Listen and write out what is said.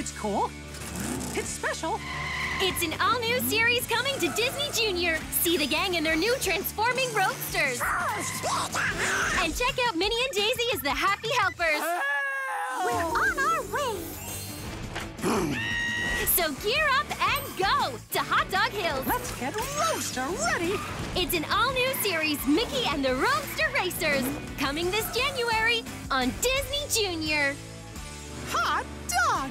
It's cool. It's special. It's an all-new series coming to Disney Junior. See the gang and their new transforming roadsters. And check out Minnie and Daisy as the happy helpers. We're on our way. So gear up and go to Hot Dog Hill. Let's get Roadster ready. It's an all-new series, Mickey and the Roadster Racers. Coming this January on Disney Junior. Hot Dog!